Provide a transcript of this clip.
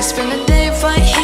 Spend a day right here.